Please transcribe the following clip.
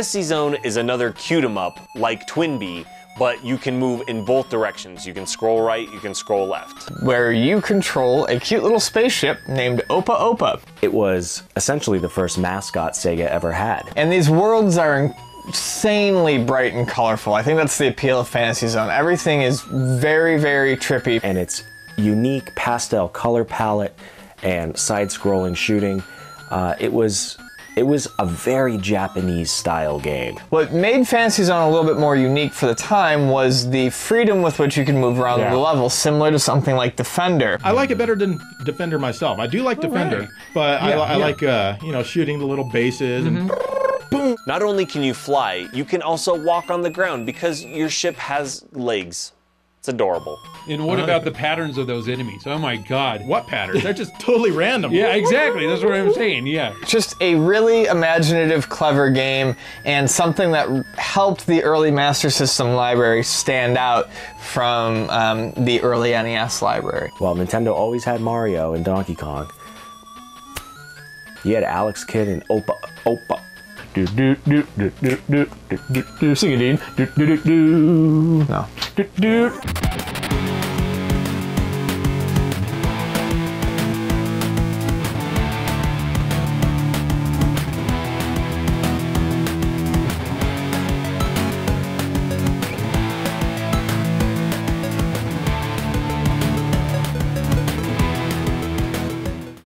Fantasy Zone is another cute 'em up like Twinbee, but you can move in both directions. You can scroll right, you can scroll left. Where you control a cute little spaceship named Opa-Opa. It was essentially the first mascot Sega ever had. And these worlds are insanely bright and colorful. I think that's the appeal of Fantasy Zone. Everything is very, very trippy. And it's unique pastel color palette and side-scrolling shooting. It was a very Japanese-style game. What made Fantasy Zone a little bit more unique for the time was the freedom with which you can move around the level, similar to something like Defender. I like it better than Defender myself. I do like Defender, but I like you know, shooting the little bases and boom. Not only can you fly, you can also walk on the ground because your ship has legs. It's adorable. And what about the patterns of those enemies? Oh my god. What patterns? They're just totally random. Yeah, exactly. That's what I'm saying, yeah. Just a really imaginative, clever game, and something that helped the early Master System library stand out from the early NES library. Well, Nintendo always had Mario and Donkey Kong. You had Alex Kidd and Opa-Opa. Do do do do do do do do. Sing it, Dean. Do do do do. No. Do do.